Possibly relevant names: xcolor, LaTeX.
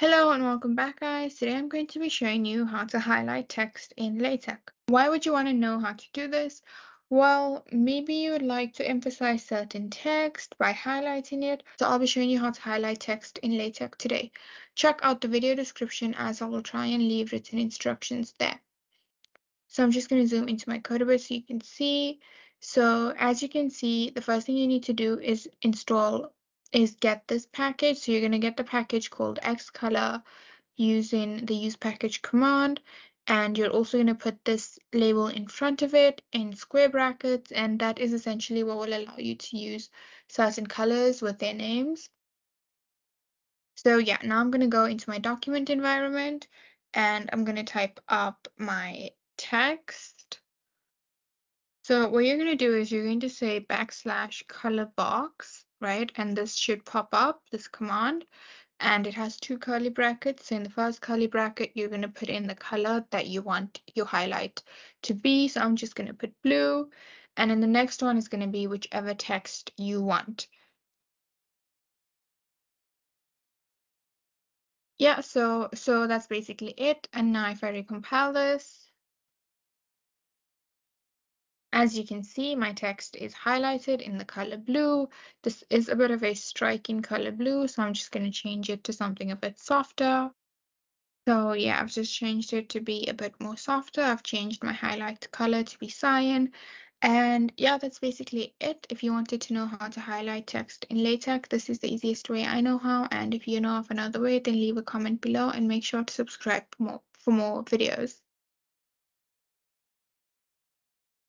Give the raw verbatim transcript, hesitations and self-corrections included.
Hello and welcome back, guys. Today I'm going to be showing you how to highlight text in LaTeX. Why would you want to know how to do this? Well, maybe you would like to emphasize certain text by highlighting it. So I'll be showing you how to highlight text in LaTeX today. Check out the video description as I will try and leave written instructions there. So I'm just going to zoom into my code a bit so you can see. So as you can see, the first thing you need to do is install is get this package. So you're going to get the package called xcolor using the use package command, and you're also going to put this label in front of it in square brackets, and that is essentially what will allow you to use certain colors with their names. So yeah, now I'm going to go into my document environment and I'm going to type up my text. So what you're going to do is you're going to say backslash colorbox, right? And this should pop up, this command, and it has two curly brackets. So in the first curly bracket, you're going to put in the color that you want your highlight to be. So I'm just going to put blue, and then the next one is going to be whichever text you want. Yeah, so, so that's basically it. And now if I recompile this, as you can see, my text is highlighted in the color blue. This is a bit of a striking color blue, so I'm just going to change it to something a bit softer. So yeah, I've just changed it to be a bit more softer. I've changed my highlight color to be cyan. And yeah, that's basically it. If you wanted to know how to highlight text in LaTeX, this is the easiest way I know how. And if you know of another way, then leave a comment below and make sure to subscribe for more, for more videos.